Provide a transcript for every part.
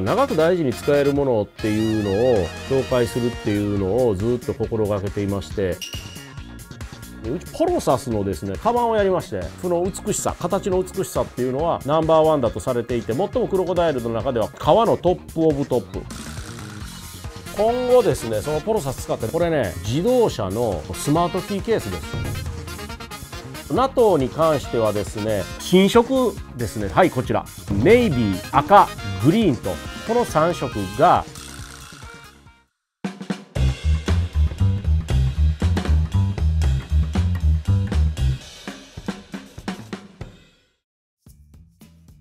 長く大事に使えるものっていうのを紹介するっていうのをずっと心がけていまして、うちポロサスのですねカバンをやりまして、その美しさ、形の美しさっていうのはナンバーワンだとされていて、最もクロコダイルの中では革のトップオブトップ。今後ですねそのポロサス使って、これね自動車のスマートキーケースです。 NATO に関してはですね新色ですね、はい、こちらネイビー、赤、グリーンとこの3色が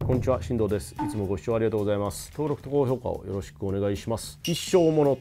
こんにちは、進藤です。いつもご視聴ありがとうございます。登録と高評価をよろしくお願いします。一生ものっ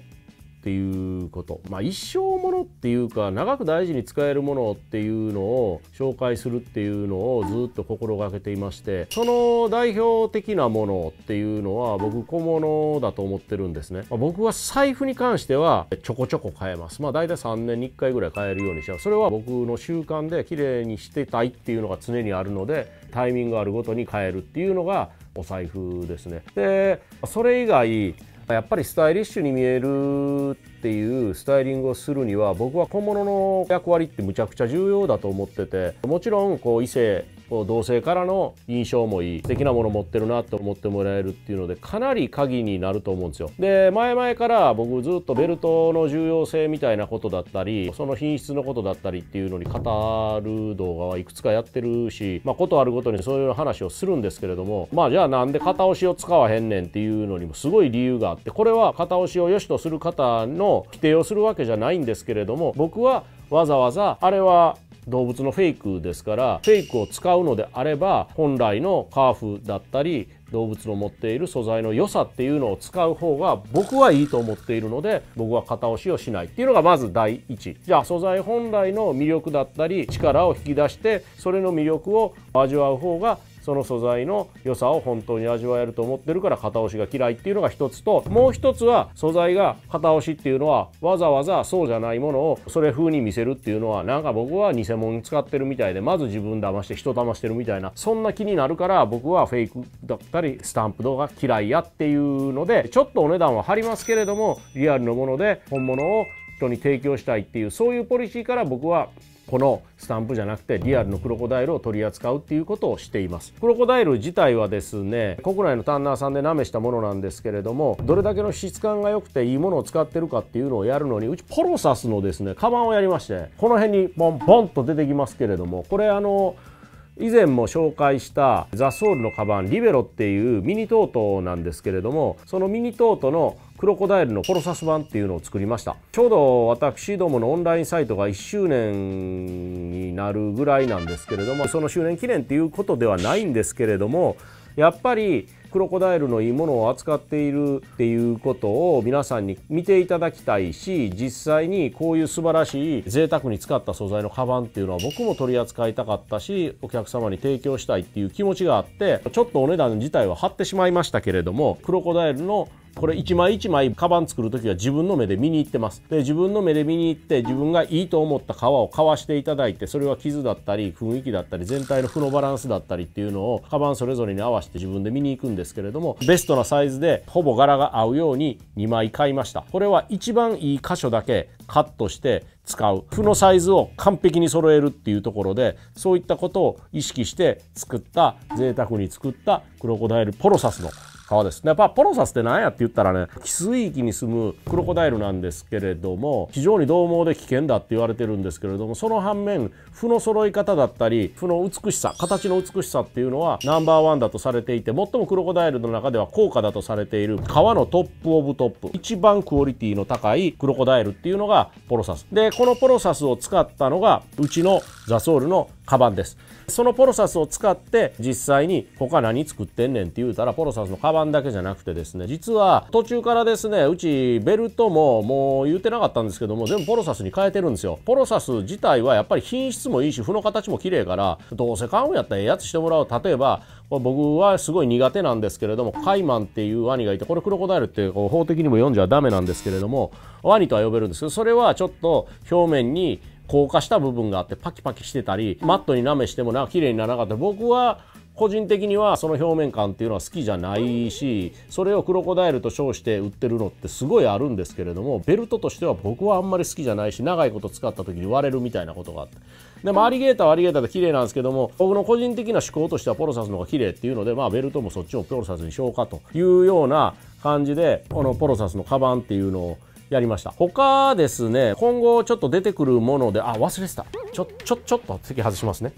ていうこと。一生ものっていうか、長く大事に使えるものっていうのを紹介するっていうのをずっと心がけていまして、その代表的なものっていうのは僕小物だと思ってるんですね。僕は財布に関してはちょこちょこ変えます。大体3年に1回ぐらい変えるようにして、それは僕の習慣で綺麗にしてたいっていうのが常にあるので、タイミングあるごとに変えるっていうのがお財布ですね。で、それ以外やっぱりスタイリッシュに見えるっていうスタイリングをするには、僕は小物の役割ってむちゃくちゃ重要だと思ってて、もちろんこう異性同性からの印象もいい、素敵なもの持ってるなと思ってもらえるっていうので、かなり鍵になると思うんですよ。で、前々から僕ずっとベルトの重要性みたいなことだったり、その品質のことだったりっていうのに語る動画はいくつかやってるし、ことあるごとにそういう話をするんですけれども、じゃあなんで片押しを使わへんねんっていうのにもすごい理由があって、これは片押しを良しとする方の否定をするわけじゃないんですけれども、僕はわざわざあれは動物のフェイクですから、フェイクを使うのであれば本来のカーフだったり動物の持っている素材の良さっていうのを使う方が僕はいいと思っているので、僕は片押しをしないっていうのがまず第一。じゃあ素材本来の魅力だったり力を引き出して、それの魅力を味わう方がその素材の良さを本当に味わえると思ってるから、片押しが嫌いっていうのが一つと、もう一つは素材が片押しっていうのはわざわざそうじゃないものをそれ風に見せるっていうのは、なんか僕は偽物に使ってるみたいで、まず自分騙して人騙してるみたいな、そんな気になるから、僕はフェイクだったりスタンプ動画嫌いやっていうので、ちょっとお値段は張りますけれどもリアルのもので本物を人に提供したいっていう、そういうポリシーから、僕はこのスタンプじゃなくてリアルのクロコダイルを取り扱うっていうことをしています。クロコダイル自体はですね、国内のタンナーさんでなめしたものなんですけれども、どれだけの質感が良くていいものを使ってるかっていうのをやるのに、うちポロサスのですねカバンをやりまして、この辺にボンボンと出てきますけれども、これ以前も紹介したザ・ソウルのカバンリベロっていうミニトートなんですけれども、そのミニトートのクロコダイルのポロサス版っていうのを作りました。ちょうど私どものオンラインサイトが1周年になるぐらいなんですけれども、その周年記念っていうことではないんですけれども、やっぱりクロコダイルのいいものを扱っているっていうことを皆さんに見ていただきたいし、実際にこういう素晴らしい贅沢に使った素材のカバンっていうのは僕も取り扱いたかったし、お客様に提供したいっていう気持ちがあって、ちょっとお値段自体は張ってしまいましたけれども、クロコダイルのこれ一枚一枚カバン作る時は自分の目で見に行ってます。で、自分の目で見に行って、自分がいいと思った革を買わしていただいて、それは傷だったり雰囲気だったり全体の負のバランスだったりっていうのをカバンそれぞれに合わせて自分で見に行くんですけれども、ベストなサイズでほぼ柄が合うように2枚買いました。これは一番いい箇所だけカットして使う、負のサイズを完璧に揃えるっていうところで、そういったことを意識して作った、贅沢に作ったクロコダイルポロサスの革ですね。ポロサスって何やって言ったらね、寄水域に住むクロコダイルなんですけれども、非常に獰猛で危険だって言われてるんですけれども、その反面負の揃い方だったり負の美しさ、形の美しさっていうのはナンバーワンだとされていて、最もクロコダイルの中では高価だとされている革のトップオブトップ、一番クオリティの高いクロコダイルっていうのがポロサスで、このポロサスを使ったのがうちのザ・ソウルのカバンです。そのポロサスを使って実際に他何作ってんねんって言うたら、ポロサスのカバンだけじゃなくてですね、実は途中からですね、うちベルトももう言ってなかったんですけども、全部ポロサスに変えてるんですよ。ポロサス自体はやっぱり品質もいいし、負の形も綺麗から、どうせ買うんやったらええやつしてもらう。例えば僕はすごい苦手なんですけれども、カイマンっていうワニがいて、これクロコダイルって法的にも読んじゃダメなんですけれども、ワニとは呼べるんですけど、それはちょっと表面に硬化した部分があってパキパキしてたり、マットになめしても綺麗にならなかった。僕は個人的にはその表面感っていうのは好きじゃないし、それをクロコダイルと称して売ってるのってすごいあるんですけれども、ベルトとしては僕はあんまり好きじゃないし、長いこと使った時に割れるみたいなことがあって、でもアリゲーターはアリゲーターで綺麗なんですけども、僕の個人的な思考としてはポロサスの方が綺麗っていうので、まあベルトもそっちをポロサスにしようかというような感じで、このポロサスのカバンっていうのをやりました。他ですね、今後ちょっと出てくるもので、あ、忘れてた。ちょっと席外しますね。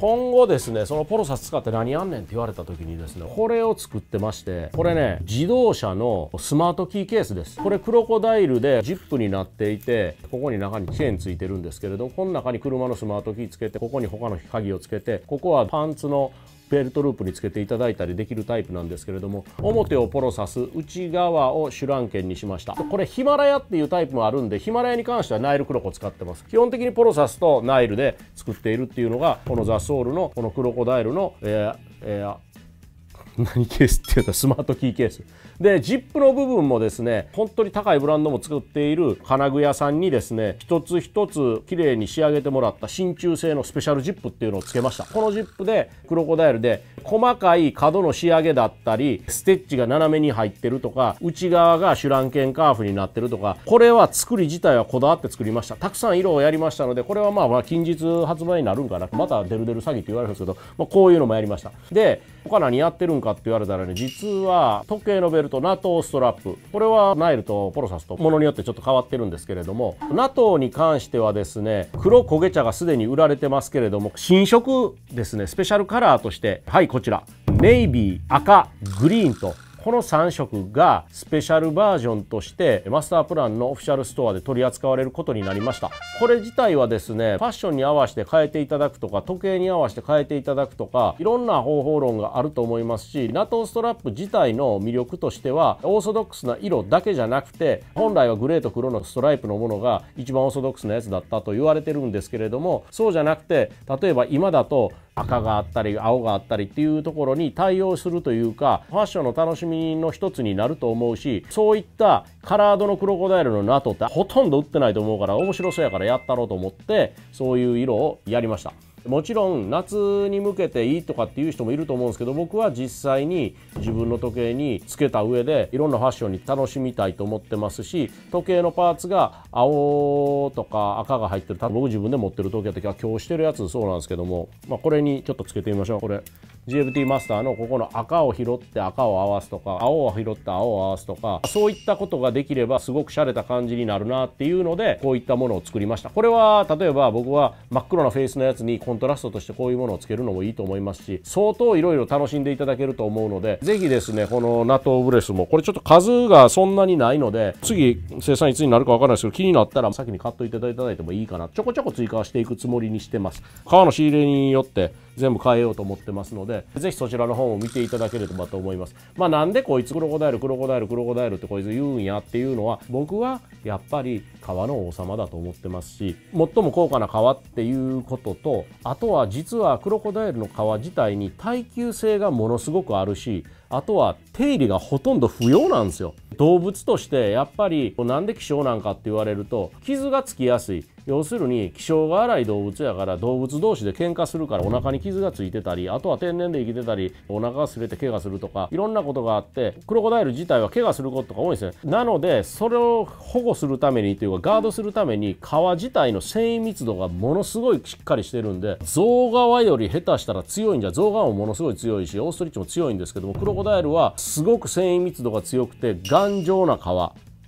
今後ですね、そのポロサス使って何やんねんって言われた時にですね、これを作ってまして、これね、自動車のスマートキーケースです。これクロコダイルでジップになっていて、ここに中にチェーンついてるんですけれども、この中に車のスマートキーつけて、ここに他の鍵をつけて、ここはパンツのベルトループにつけていただいたりできるタイプなんですけれども、表をポロサス、内側をシュランケンにしました。これヒマラヤっていうタイプもあるんで、ヒマラヤに関してはナイルクロコ使ってます。基本的にポロサスとナイルで作っているっていうのが、このザ・ソウルのこのクロコダイルの何ケースって言うか、スマートキーケースで、ジップの部分もですね、本当に高いブランドも作っている金具屋さんにですね、一つ一つ綺麗に仕上げてもらった真鍮製のスペシャルジップっていうのをつけました。このジップでクロコダイルで細かい角の仕上げだったり、ステッチが斜めに入ってるとか、内側がシュランケンカーフになってるとか、これは作り自体はこだわって作りました。たくさん色をやりましたので、これはまあ近日発売になるんかな、またデルデル詐欺って言われるんですけど、まあ、こういうのもやりました。で、他何やってるんかって言われたらね、実は時計のベルト、 NATO ストラップ、これはナイルとポロサスとものによってちょっと変わってるんですけれども、 NATO に関してはですね、黒焦げ茶がすでに売られてますけれども、新色ですね、スペシャルカラーとして、はい、こちらネイビー、赤、グリーンと、この3色がスペシャルバージョンとしてマスタープランのオフィシャルストアで取り扱われることになりました。これ自体はですね、ファッションに合わせて変えていただくとか、時計に合わせて変えていただくとか、いろんな方法論があると思いますし、 NATO ストラップ自体の魅力としては、オーソドックスな色だけじゃなくて、本来はグレーと黒のストライプのものが一番オーソドックスなやつだったと言われてるんですけれども、そうじゃなくて、例えば今だと赤があったり青があったりっていうところに対応するというか、ファッションの楽しみの一つになると思うし、そういったカラードのクロコダイルの NATO ってほとんど売ってないと思うから、面白そうやからやったろうと思って、そういう色をやりました。もちろん夏に向けていいとかっていう人もいると思うんですけど、僕は実際に自分の時計につけた上で、いろんなファッションに楽しみたいと思ってますし、時計のパーツが青とか赤が入ってる、多分僕自分で持ってる時計の時は今日してるやつそうなんですけども、まあ、これにちょっとつけてみましょう。これ GFT マスターのここの赤を拾って赤を合わすとか、青を拾って青を合わすとか、そういったことができればすごく洒落た感じになるなっていうので、こういったものを作りました。これは例えば僕は真っ黒なフェイスのやつにコントラストとしてこういうものをつけるのもいいと思いますし、相当いろいろ楽しんでいただけると思うので、ぜひですね、この NATO ブレスも、これちょっと数がそんなにないので、次生産いつになるかわからないですけど、気になったら先に買っといていただいてもいいかな。ちょこちょこ追加はしていくつもりにしてます。革の仕入れによって全部変えようと思ってますので、ぜひそちらの方も見ていただければと思います。まあ、なんでこいつクロコダイルクロコダイルクロコダイルってこいつ言うんやっていうのは、僕はやっぱり革の王様だと思ってますし、最も高価な革っていうことと、あとは実はクロコダイルの革自体に耐久性がものすごくあるし、あとは手入れがほとんど不要なんですよ。動物としてやっぱり、なんで希少なんかって言われると、傷がつきやすい、要するに気性が荒い動物やから、動物同士で喧嘩するから、お腹に傷がついてたり、あとは天然で生きてたり、お腹が擦れて怪我するとか、いろんなことがあって、クロコダイル自体は怪我することが多いんですね。なのでそれを保護するためにというか、ガードするために、皮自体の繊維密度がものすごいしっかりしてるんで、象側より下手したら強いんじゃ、象側もものすごい強いし、オーストリッチも強いんですけども、クロコダイルはすごく繊維密度が強くて頑丈な皮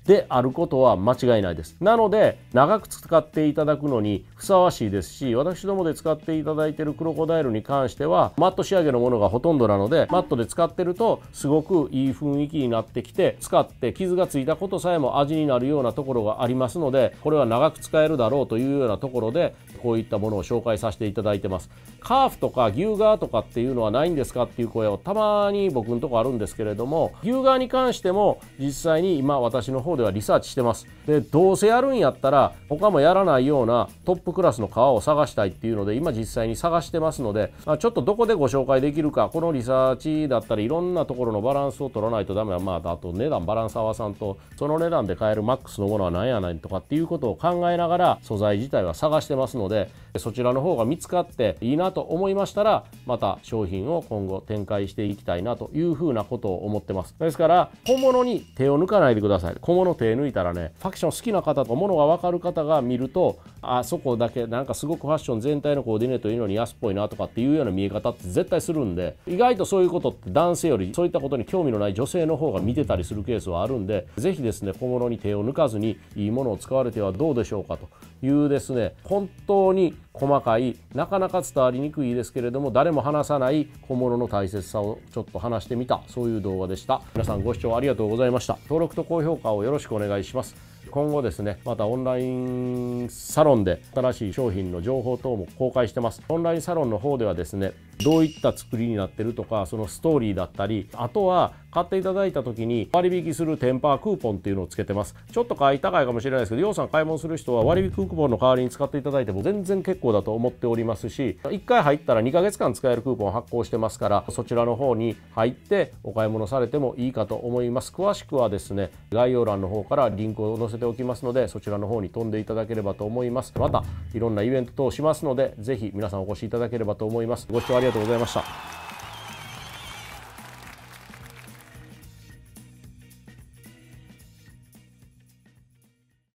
であることは間違いないです。なので長く使っていただくのにふさわしいですし、私どもで使っていただいているクロコダイルに関してはマット仕上げのものがほとんどなので、マットで使ってるとすごくいい雰囲気になってきて、使って傷がついたことさえも味になるようなところがありますので、これは長く使えるだろうというようなところで、こういったものを紹介させていただいてます。カーフとか牛革とかっていうのはないんですかっていう声をたまに僕のとこあるんですけれども、牛革に関しても実際に今私の方ではリサーチしてます。で、どうせやるんやったら他もやらないようなトッププクラスの川を探したいっていうので今実際に探してますので、ちょっとどこでご紹介できるか、このリサーチだったりいろんなところのバランスを取らないとダメな、あと値段バランス合わさんとその値段で買えるマックスのものは何やないとかっていうことを考えながら素材自体は探してますので、そちらの方が見つかっていいなと思いましたらまた商品を今後展開していきたいなというふうなことを思ってます。ですから本物に手を抜かないでください。小物手抜いたらね、ファクション好きな方と物が分かる方が見ると、あそこだけなんかすごくファッション全体のコーディネートいいのに安っぽいなとかっていうような見え方って絶対するんで、意外とそういうことって男性よりそういったことに興味のない女性の方が見てたりするケースはあるんで、是非ですね小物に手を抜かずにいいものを使われてはどうでしょうかというですね、本当に細かい、なかなか伝わりにくいですけれども誰も話さない小物の大切さをちょっと話してみた、そういう動画でした。皆さんご視聴ありがとうございました。登録と高評価をよろしくお願いします。今後ですねまたオンラインサロンで新しい商品の情報等も公開してます。オンラインサロンの方ではですねどういった作りになってるとか、そのストーリーだったり、あとは買っていただいた時に割引するテンパークーポンっていうのをつけてます。ちょっと買い高いかもしれないですけど、要さん買い物する人は割引クーポンの代わりに使っていただいても全然結構だと思っておりますし、1回入ったら2ヶ月間使えるクーポンを発行してますから、そちらの方に入ってお買い物されてもいいかと思います。詳しくはですね概要欄の方からリンクを載せておきますので、そちらの方に飛んでいただければと思います。またいろんなイベント等しますので、ぜひ皆さんお越しいただければと思います。ご視聴ありがとうございました。